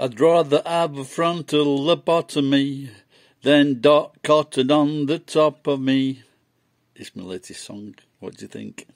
I'd rather have a frontal lobotomy than Dot Cotton on the top of me. It's my latest song. What do you think?